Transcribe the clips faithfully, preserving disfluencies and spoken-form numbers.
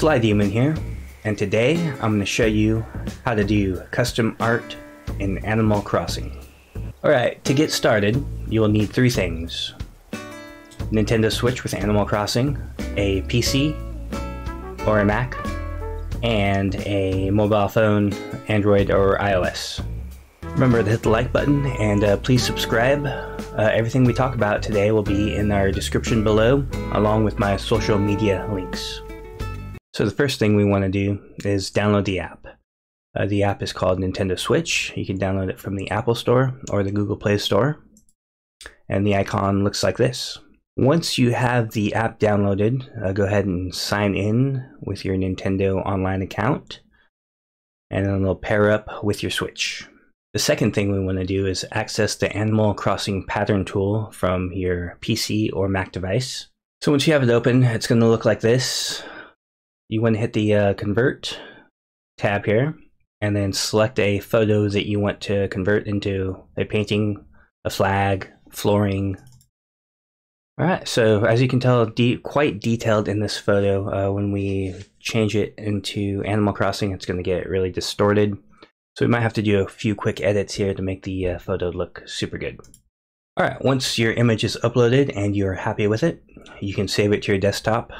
Sly Demon here, and today I'm going to show you how to do custom art in Animal Crossing. Alright, to get started, you will need three things: Nintendo Switch with Animal Crossing, a P C or a Mac, and a mobile phone, Android or iOS. Remember to hit the like button and uh, please subscribe. Uh, everything we talk about today will be in our description below, along with my social media links. So the first thing we want to do is download the app. Uh, the app is called Nintendo Switch. You can download it from the Apple Store or the Google Play Store. And the icon looks like this. Once you have the app downloaded, uh, go ahead and sign in with your Nintendo Online account, and then it'll pair up with your Switch. The second thing we want to do is access the Animal Crossing pattern tool from your P C or Mac device. So once you have it open, it's going to look like this. You want to hit the uh, Convert tab here, and then select a photo that you want to convert into a painting, a flag, flooring. Alright, so as you can tell, de quite detailed in this photo. Uh, when we change it into Animal Crossing, it's going to get really distorted. So we might have to do a few quick edits here to make the uh, photo look super good. Alright, once your image is uploaded and you're happy with it, you can save it to your desktop,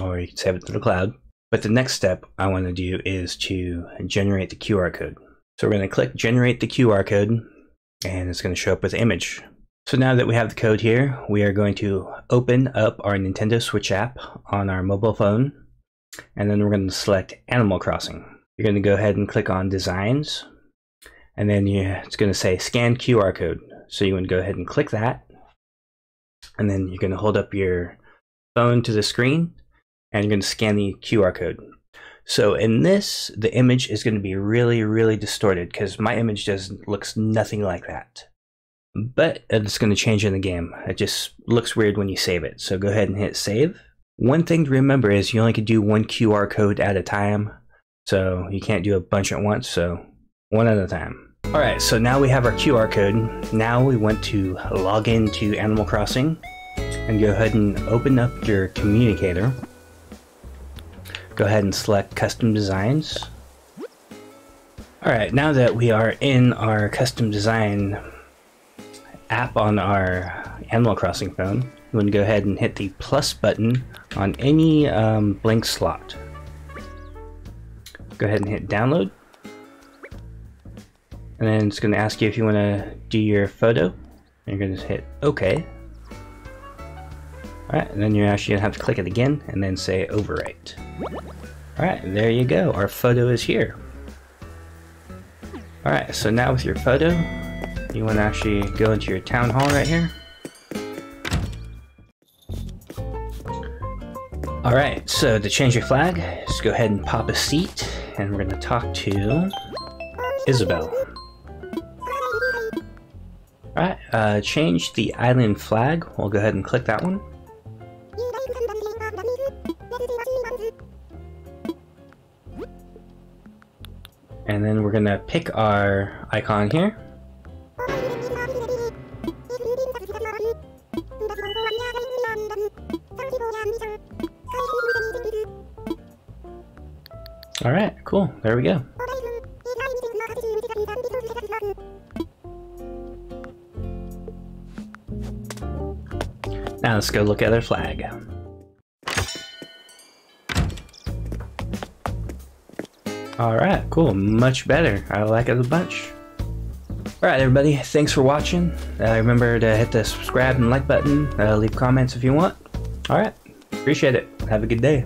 or you can save it to the cloud. But the next step I want to do is to generate the Q R code. So we're going to click Generate the Q R code, and it's going to show up with the image. So now that we have the code here, we are going to open up our Nintendo Switch app on our mobile phone, and then we're going to select Animal Crossing. You're going to go ahead and click on Designs, and then you, it's going to say Scan Q R Code. So you want to go ahead and click that, and then you're going to hold up your phone to the screen, and you're going to scan the Q R code. So in this, the image is going to be really, really distorted, because my image just looks nothing like that. But it's going to change in the game. It just looks weird when you save it. So go ahead and hit Save. One thing to remember is you only can do one Q R code at a time. So you can't do a bunch at once, so one at a time. Alright, so now we have our Q R code. Now we want to log into Animal Crossing and go ahead and open up your communicator. Go ahead and select Custom Designs. Alright, now that we are in our Custom Design app on our Animal Crossing phone, you want to go ahead and hit the plus button on any um, blank slot. Go ahead and hit download, and then it's going to ask you if you want to do your photo, and you're going to hit OK. Alright, and then you're actually going to have to click it again and then say overwrite. Alright, there you go, our photo is here. Alright, so now with your photo, you want to actually go into your town hall right here. Alright, so to change your flag, just go ahead and pop a seat, and we're going to talk to Isabelle. Alright, uh, change the island flag. We'll go ahead and click that one. And then we're going to pick our icon here. Alright, cool. There we go. Now let's go look at our flag. Alright, cool. Much better. I like it a bunch. Alright everybody, thanks for watching. Uh, remember to hit the subscribe and like button. Uh, leave comments if you want. Alright, appreciate it. Have a good day.